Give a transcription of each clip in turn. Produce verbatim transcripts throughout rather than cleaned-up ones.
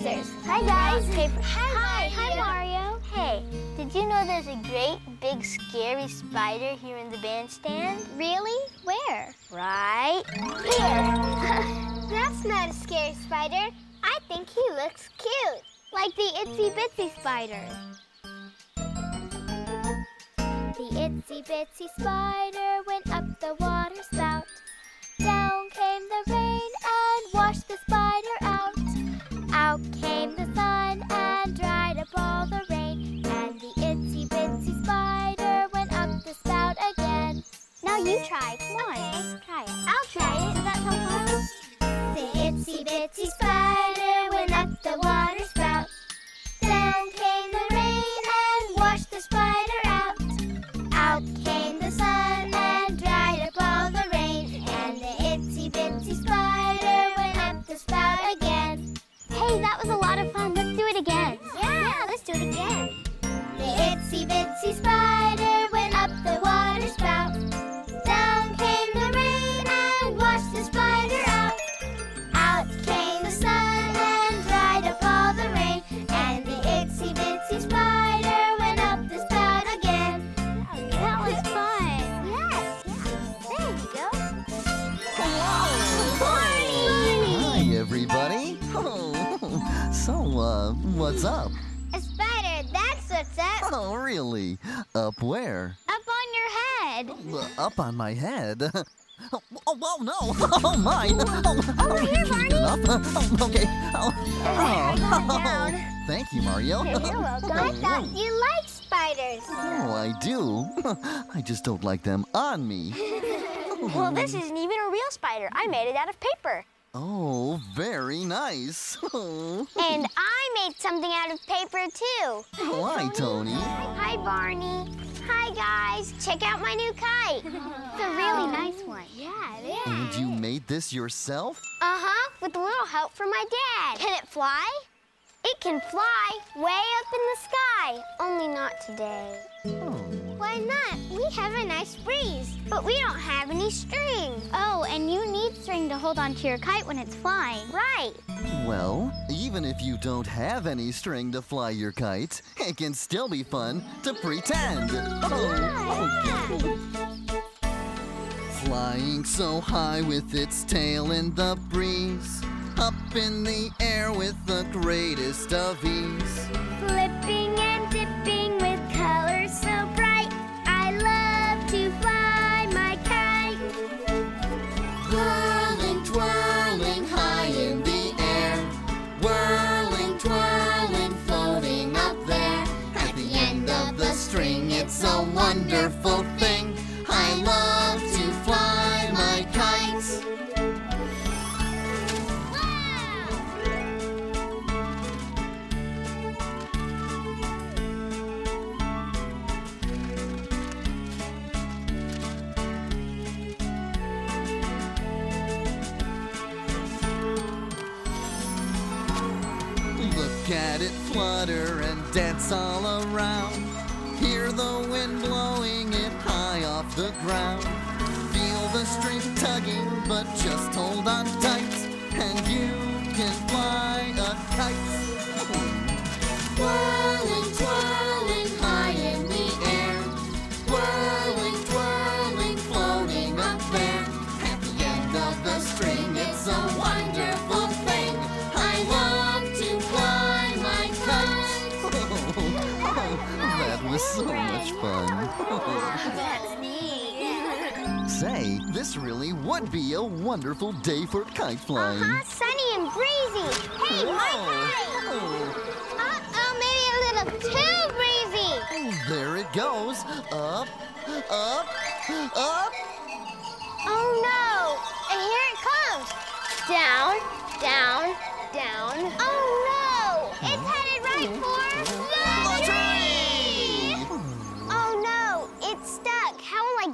scissors. Hi, guys. Paper. Hi, hi, Mario. Hey, did you know there's a great, big, scary spider here in the bandstand? Really? Where? Right here. That's not a scary spider. I think he looks cute, like the Itsy Bitsy spider. The Itsy Bitsy spider went up the water spout. Down came the rain and washed the spider out. Out came the sun and dried up all the rain. And the Itsy Bitsy spider went up the spout again. Now you try. Come on. Okay. Try it. I'll try it. Is that helpful? The Itsy Bitsy spider went up the water spout. Down came the rain and washed the spider out. Out came the sun and dried up all the rain. And the Itsy Bitsy spider went up the spout again. Hey, that was a lot of fun. Let's do it again. Yeah, yeah, let's do it again. The Itsy Bitsy spider went up the water spout. Down came the rain and washed the spider out. Out came the sun and dried up all the rain. And the Itsy Bitsy spider went up the spout again. That was fun. Yes. Yeah. There you go. Morning. Hi, everybody. Oh. So, uh, what's up? A spider, that's what's up. Oh, really? Up where? Up on your head. Uh, up on my head? oh, oh, oh, no. Oh, my. Oh, over here, Barney. Oh, okay. Oh, oh. Down. Thank you, Mario. You're welcome. I thought you liked spiders. Oh, I do. I just don't like them on me. Well, this isn't even a real spider. I made it out of paper. Oh, very nice. And I made something out of paper, too. Why, Tony? Hi, Barney. Hi, guys. Check out my new kite. It's a really nice one. Yeah, it is. And you made this yourself? Uh-huh, with a little help from my dad. Can it fly? It can fly way up in the sky, only not today. Oh. Why not? We have a nice breeze, but we don't have any string. Oh, and you need string to hold onto your kite when it's flying. Right. Well, even if you don't have any string to fly your kite, it can still be fun to pretend. Oh, okay. Flying so high with its tail in the breeze, up in the air with the greatest of ease. Flipping and dipping with colors so bright. Whirling, twirling, high in the air. Whirling, twirling, floating up there. At the end of the string, it's a wonderful thing. I love to fly my kites. Look at it flutter and dance all around. Hear the wind blowing it high off the ground. Feel the string tugging, but just hold on tight, and you can fly a kite. Whirling, twirling, high in the air. Whirling, twirling, floating up there. At the end of the string, it's a wonderful thing. I love. It was so much fun. That's neat. Say, this really would be a wonderful day for kite flying. Uh-huh, sunny and breezy. Hey, whoa. My kite! Oh. Uh-oh, maybe a little too breezy. Oh, there it goes. Up, up, up. Oh, no. And here it comes. Down, down, down. Oh, no. Huh? It's headed right for the tree.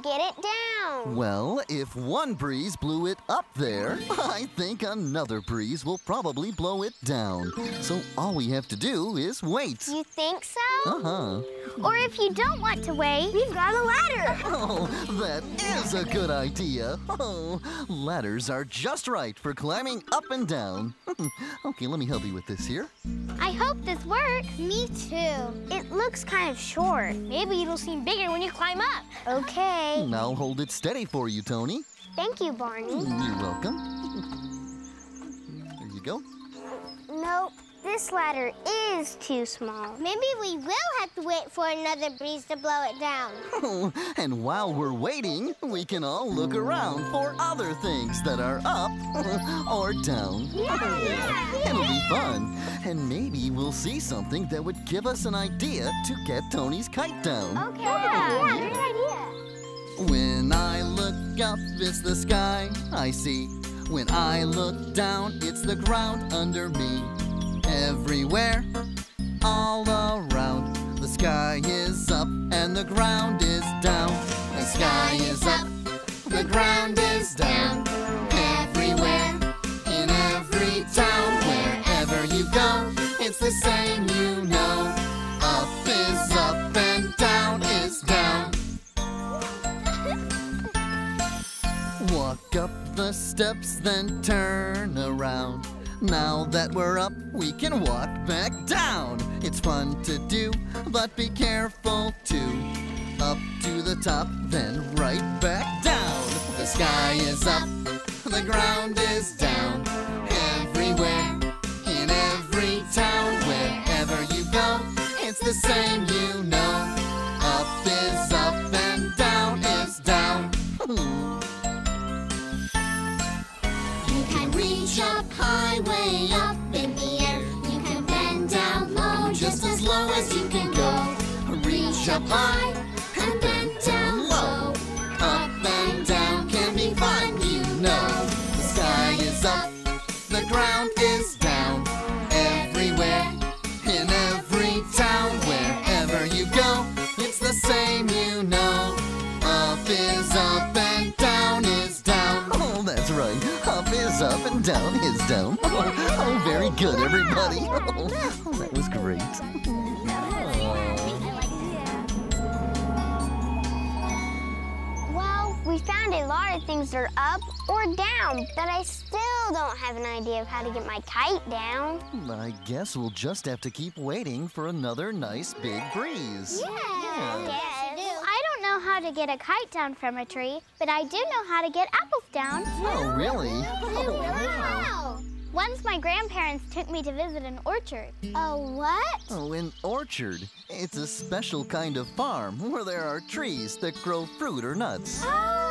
Get it down. Well, if one breeze blew it up there, I think another breeze will probably blow it down. So all we have to do is wait. You think so? Uh-huh. Or if you don't want to wait, we've got a ladder. Oh, that is a good idea. Oh, ladders are just right for climbing up and down. Okay, let me help you with this here. I hope this works. Me too. It looks kind of short. Maybe it'll seem bigger when you climb up. Okay. I'll hold it steady for you, Tony. Thank you, Barney. You're welcome. There you go. Nope. This ladder is too small. Maybe we will have to wait for another breeze to blow it down. Oh, and while we're waiting, we can all look around for other things that are up or down. Yeah, yeah, It'll yeah. be fun. And maybe we'll see something that would give us an idea to get Tony's kite down. Okay. Yeah, yeah, great idea. When I look up, it's the sky I see. When I look down, it's the ground under me. Everywhere, all around, the sky is up and the ground is down. The sky is up, the ground is down. Everywhere, in every town, wherever you go, it's the same, you know. Up is up and down is down. Walk up the steps, then turn around. Now that we're up, we can walk back down. It's fun to do, but be careful too. Up to the top, then right back down. The sky is up, the ground is down. Everywhere, in every town, wherever you go, it's the same, you know. Up is up and down is down. You can reach up high, way up in the air. You can bend down low, just as low as you can go. Reach up high and bend down low. Up and down can be fun, you know. The sky is up, the ground is down. Everywhere, in every town, wherever you go, it's the same, you know. Up is up and down is down. Oh, that's right. Up is up and down is down. Oh, very good, everybody. Oh, that was great. Well, we found a lot of things that are up or down, but I still don't have an idea of how to get my kite down. I guess we'll just have to keep waiting for another nice big breeze. Yeah. yeah. yeah. I don't know how to get a kite down from a tree, but I do know how to get apples down. Oh, really? Oh, wow. Once my grandparents took me to visit an orchard. A what? Oh, an orchard. It's a special kind of farm where there are trees that grow fruit or nuts. Oh!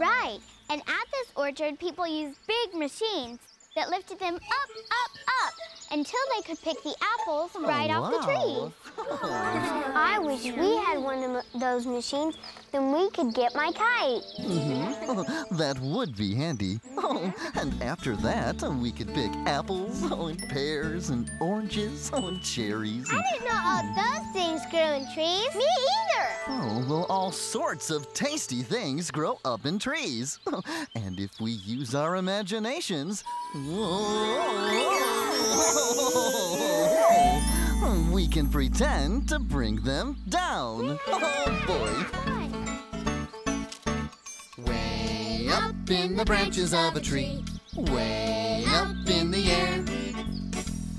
Right. And at this orchard, people used big machines that lifted them up, up, up, until they could pick the apples right oh, wow. off the tree. Oh. I wish we had one of those machines, then we could get my kite. Mm-hmm. Oh, that would be handy. Oh, and after that, we could pick apples, oh, and pears, and oranges, oh, and cherries. And... I didn't know all those things grew in trees. Me either. Oh, well, all sorts of tasty things grow up in trees. Oh, and if we use our imaginations, whoa, we can pretend to bring them down. Oh, boy. Way up in the branches of a tree, way up in the air.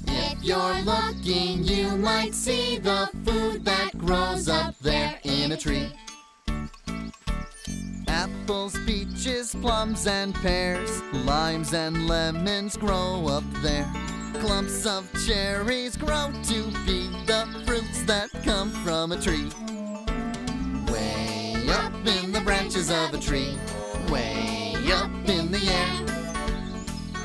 If you're looking, you might see the food that grows up there in a tree. Apples, peaches, plums, and pears, limes and lemons grow up there. Clumps of cherries grow to be the fruits that come from a tree. Way up in the branches of a tree, way up in the air.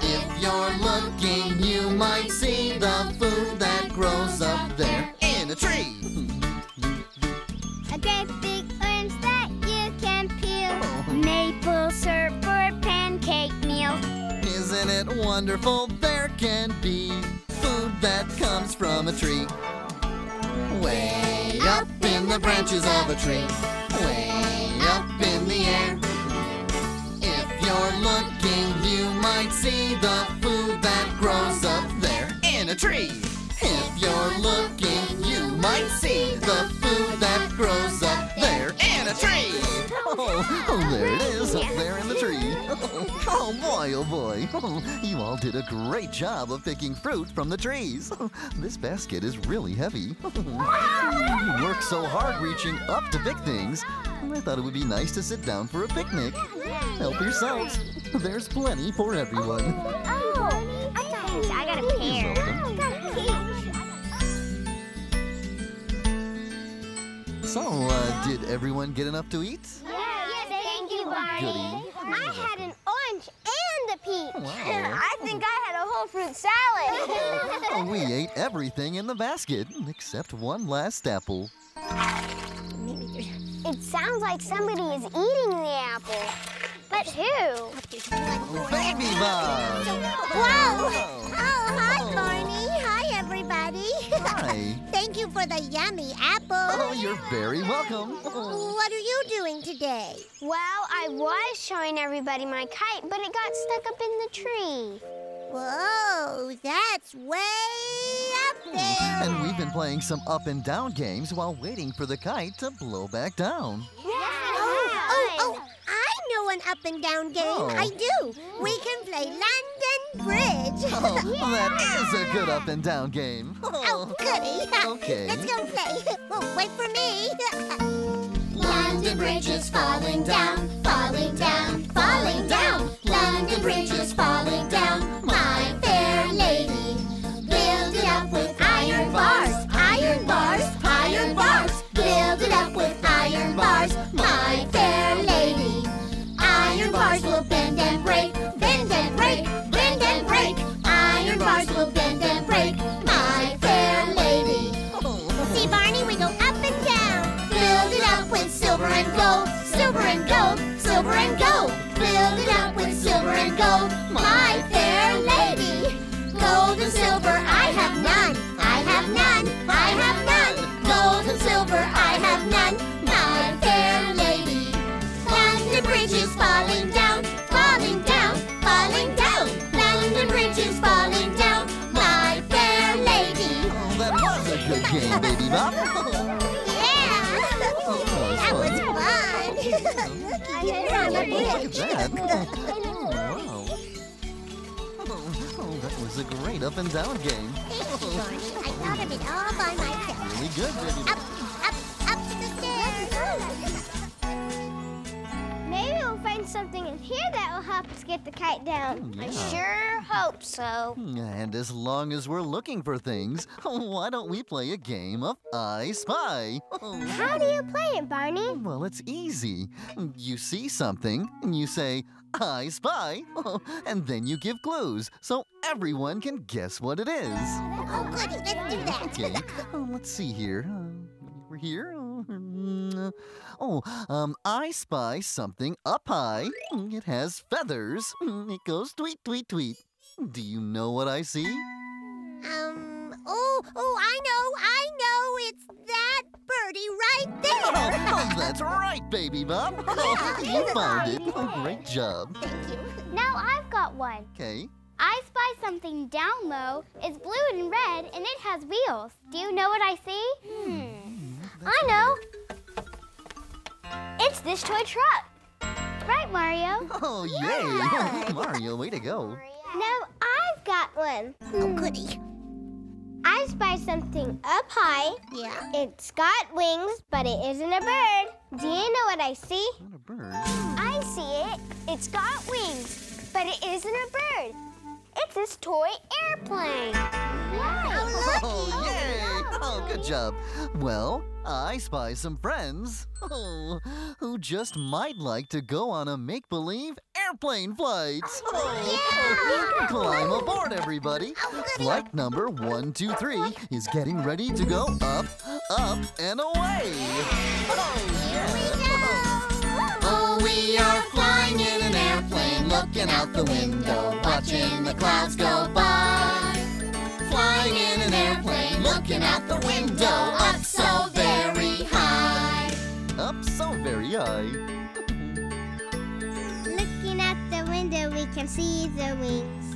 If you're looking, you might see the food that grows up there in a tree. A great big orange that you can peel. Maple syrup for pancake meal. Isn't it wonderful? There can be food that comes from a tree. Way up in the branches of a tree, way up in the air. you're looking, you might see the food that grows up there in a tree. If you're looking, you might see the food that grows up there in a tree. Oh, oh there it is, up there in the tree. Oh, oh boy, oh boy. Oh, you all did a great job of picking fruit from the trees. Oh, this basket is really heavy. Oh, you worked so hard reaching up to pick things. I thought it would be nice to sit down for a picnic. Help yourselves. There's plenty for everyone. Oh, I got a pear. So, uh, did everyone get enough to eat? Yeah, yes, thank you, Barney. Goody. I had an orange and a peach. Wow. I think I had a whole fruit salad. We ate everything in the basket, except one last apple. It sounds like somebody is eating the apple. But who? Baby Bob! Whoa! Oh, hi, Barney. Hi, everybody. Hi. Thank you for the yummy apple. Oh, you're very welcome. What are you doing today? Well, I was showing everybody my kite, but it got stuck up in the tree. Whoa, that's way up there. And we've been playing some up and down games while waiting for the kite to blow back down. Yeah. Oh, oh, oh, I know an up and down game. Oh. I do. We can play London Bridge. Oh, yeah. That is a good up and down game. Oh, goody. Okay. Let's go play. Oh, wait for me. London Bridge is falling down, falling down, falling down. London Bridge is falling down, my fair lady. Build it up with iron bars, iron bars, iron bars. Build it up with iron bars, my fair lady. Iron bars will bend and break, bend and break, bend and break. Iron bars will bend and break, my fair lady. See, Barney, we go up and down. Build it up with silver and gold, silver and gold, silver and gold. Build it up with silver and gold, my fair lady. Gold and silver, I have none, I have none, I have none. Gold and silver, I have none, my fair lady. London Bridge is falling down, falling down, falling down. London Bridge is falling down, my fair lady. Oh, that was a good game, Baby Bob. Yeah! Oh, that was fun. Look at that. Oh, wow. Oh, that was a great up and down game. Thank you, Barney. I thought of it all by myself. Really good, Baby Bob. Up, up, up to the stairs. Maybe we'll find something in here that will help us get the kite down. Yeah. I sure hope so. And as long as we're looking for things, why don't we play a game of I Spy? How do you play it, Barney? Well, it's easy. You see something, and you say, I spy, oh, and then you give clues so everyone can guess what it is. Oh, goody, let's do that. Okay, oh, let's see here. Uh, we're here. Uh, oh, um, I spy something up high. It has feathers. It goes tweet, tweet, tweet. Do you know what I see? Um, oh, oh, I know, I know, it's that birdie right there. Oh, oh that's right, Baby Bob. Yeah, you found it. Oh, great job. Thank you. Now I've got one. Okay. I spy something down low. It's blue and red, and it has wheels. Do you know what I see? Hmm. I know. It's this toy truck. Right, Mario? Oh, yeah. Yay. Mario, way to go. Now I've got one. Oh, goody. I spy something up high. Yeah? It's got wings, but it isn't a bird. Do you know what I see? Not a bird. I see it. It's got wings, but it isn't a bird. It's this toy airplane. Yay! Oh, oh, yay! Oh, good job. Well, I spy some friends oh, who just might like to go on a make-believe airplane flight. Oh, yeah. Climb aboard, everybody. Flight number one two three is getting ready to go up, up, and away. Oh, yeah. Here we go. Oh, we are flying in an airplane, looking out the window, watching the clouds go by. Flying in an airplane, looking out the window, up so very high. Up so very high. Looking out the so we can see the wings.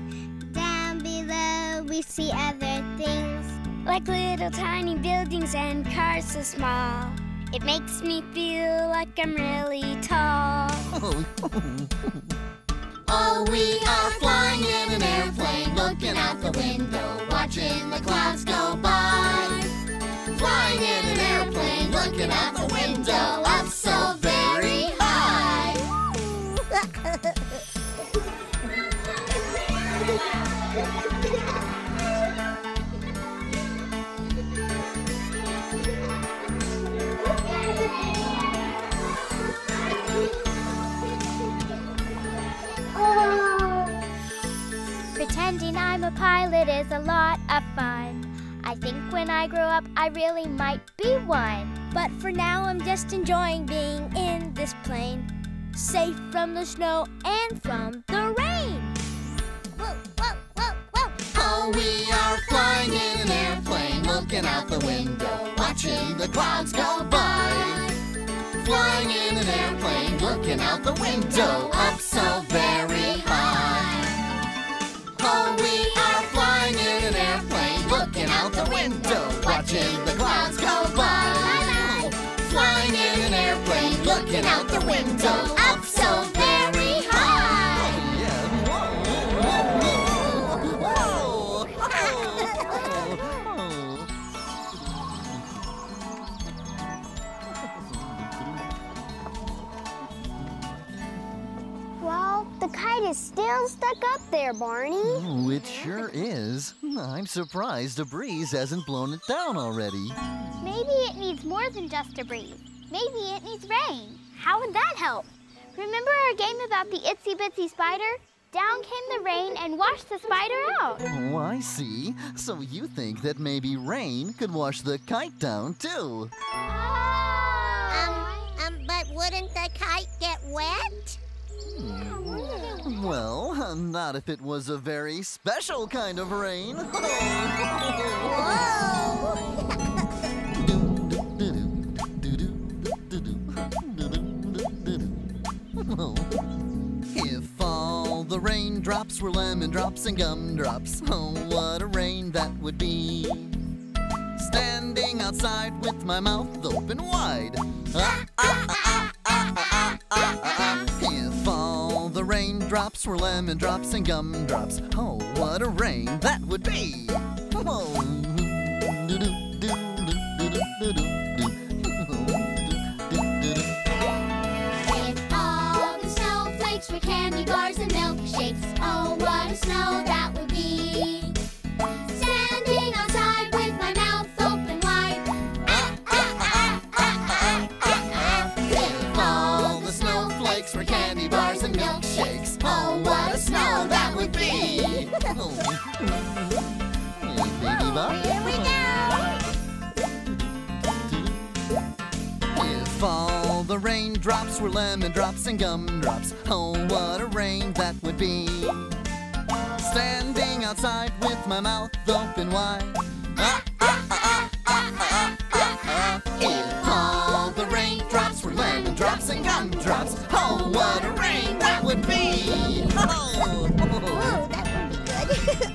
Down below we see other things, like little tiny buildings and cars so small. It makes me feel like I'm really tall. Oh, we are flying in an airplane, looking out the window, watching the clouds go by. Flying in an airplane, looking out the window, up so very high. Oh. Pretending I'm a pilot is a lot of fun. I think when I grow up, I really might be one. But for now, I'm just enjoying being in this plane, safe from the snow and from the rain. Whoa, whoa, whoa, whoa. Oh, we are flying in an airplane, looking out the window, watching the clouds go by. Flying in an airplane, looking out the window, up so very high. Oh, we are flying in an airplane, looking out the window, watching the clouds go by. Flying in an airplane, looking out the window, up so very high. Well, the kite is still stuck up there, Barney. Oh, it sure is. I'm surprised a breeze hasn't blown it down already. Maybe it needs more than just a breeze. Maybe it needs rain. How would that help? Remember our game about the itsy bitsy spider? Down came the rain and washed the spider out. Oh, I see. So you think that maybe rain could wash the kite down, too. Oh! Um, um, but wouldn't the kite get wet? Hmm. Well, not if it was a very special kind of rain. Whoa! If all the raindrops were lemon drops and gumdrops, oh, what a rain that would be. Standing outside with my mouth open wide. Ah, ah, ah, ah, ah, ah, ah, ah, ah. If all the raindrops were lemon drops and gumdrops, oh, what a rain that would be! Oh. If all the snowflakes were candy bars and milkshakes, oh, what a snow that would be! Standing outside with my mouth open wide. Ah, ah, ah, ah, ah, ah, ah. If all the snowflakes were candy bars and milkshakes, oh, what a snow that would be! Oh, here we go! If all the raindrops were lemon drops and gumdrops, oh, what a rain that would be! Standing outside with my mouth open wide. Ah, ah, ah, ah, ah, ah, ah, ah. If all the raindrops were lemon drops and gumdrops, oh, what a rain that would be! Oh, oh, that would be good.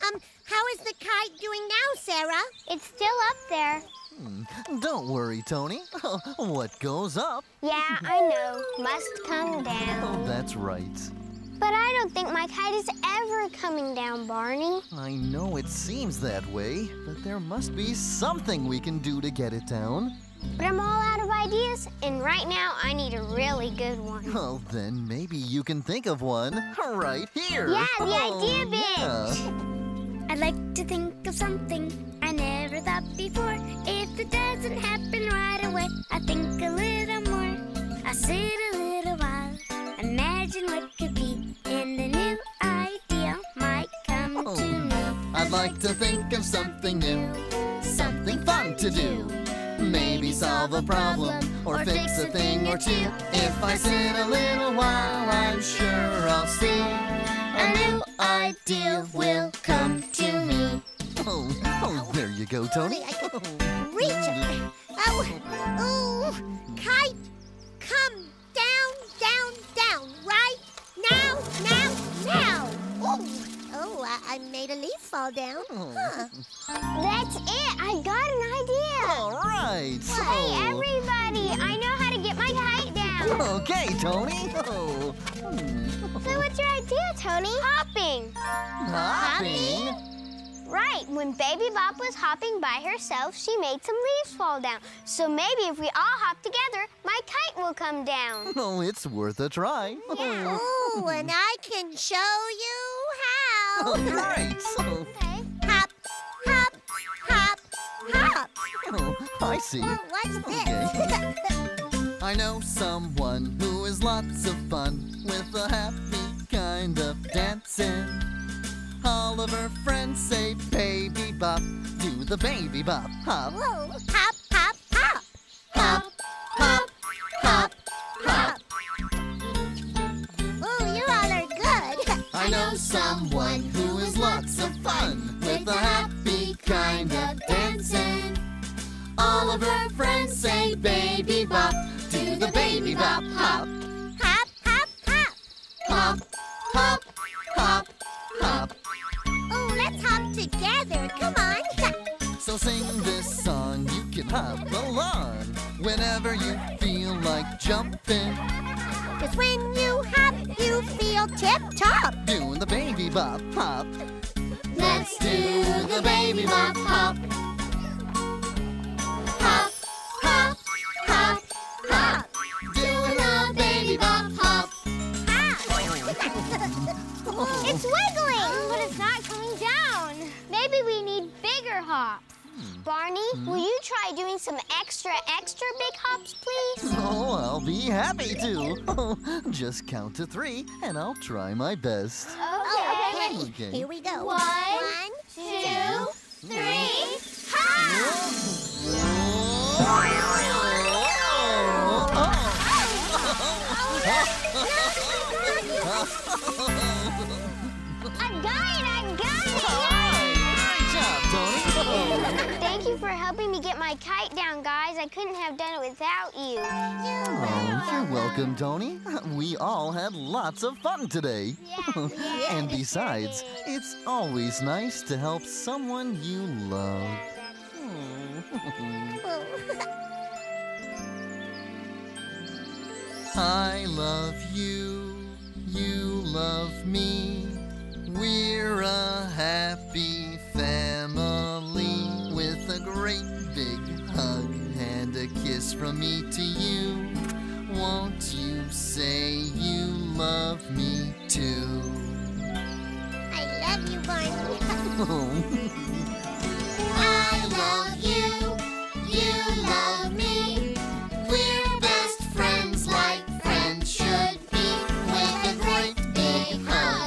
Um, how is the kite doing now, Sarah? It's still up there. Hmm. Don't worry, Tony. What goes up? Yeah, I know. Must come down. Oh, that's right. But I don't think my kite is ever coming down, Barney. I know it seems that way, but there must be something we can do to get it down. But I'm all out of ideas, and right now I need a really good one. Oh, then maybe you can think of one right here. Yeah, the oh, idea bench. Yeah. I'd like to think of something I never thought before. If it doesn't happen right away, I think a little more. I sit a little while, imagine what could be, and the new idea might come oh. to me. I'd like to think of something new, something fun to do. Maybe solve a problem, or fix a thing or two. If I sit a little while, I'm sure I'll see. A new idea will come to me. Oh, oh, there you go, Tony. I can reach it. Oh, oh, kite, come down, down, down, right now, now, now. Oh, oh, I, I made a leaf fall down. Huh. That's it. I got an idea. All right. So... Hey, everybody, I know how to get my kite down. Okay, Tony. Oh. So what's your idea, Tony? Hopping. Hopping? Hopping? Right, when Baby Bop was hopping by herself, she made some leaves fall down. So maybe if we all hop together, my kite will come down. Oh, it's worth a try. Yeah. Oh, and I can show you how. All right. So. Okay. Hop, hop, hop, hop. Oh, I see. Oh, what's this? Okay. I know someone who is lots of fun with a happy kind of dancing. All of her friends say, Baby Bop, do the Baby Bop hop. Whoa. Hop, hop, hop. Hop, hop, hop, hop. Ooh, you all are good. I know someone who is lots of fun with a happy kind of dancing. All of her friends say, Baby Bop, do the Baby Bop hop. Hop, hop, hop. Hop, hop, hop, hop. Oh, let's hop together, come on. So sing this song, you can hop along whenever you feel like jumping. Cause when you hop, you feel tip-top. Doing the Baby Bop hop. Let's do the Baby Bop hop. Hop, hop, hop, hop. Doing the Baby Bop hop. Hop. It's wiggling, but it's not coming down. Maybe we need bigger hops. Hmm. Barney, hmm? will you try doing some extra, extra big hops, please? Oh, I'll be happy to. Oh, just count to three, and I'll try my best. Okay. Oh, okay. Okay. Here we go. One, One two, two, three, hop! Oh, oh, oh. I got it! I got it! All right. Great job, Tony. Thank you for helping me get my kite down, guys. I couldn't have done it without you. Oh, you're welcome, Tony. We all had lots of fun today. Yeah, yeah, and besides, it's always nice to help someone you love. Oh. I love you. You love me. We're a happy family with a great big hug and a kiss from me to you. Won't you say you love me too? I love you, Barney. Oh. I love you. You love me. We're best friends like friends should be with a great big hug.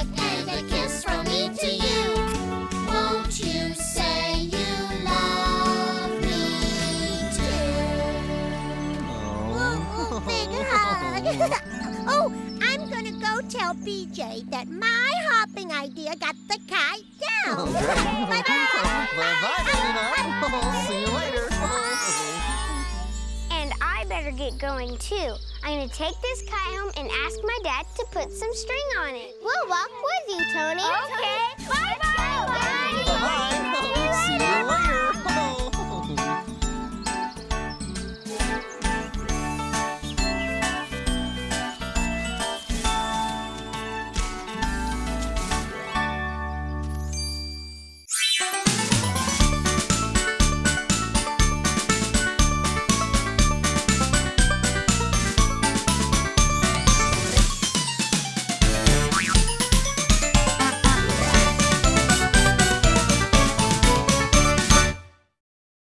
Oh, I'm going to go tell B J that my hopping idea got the kite down. Bye-bye. Bye-bye, Luna. See you later. And I better get going, too. I'm going to take this kite home and ask my dad to put some string on it. We'll walk with you, Tony. Okay. Bye-bye. Bye-bye. See you later.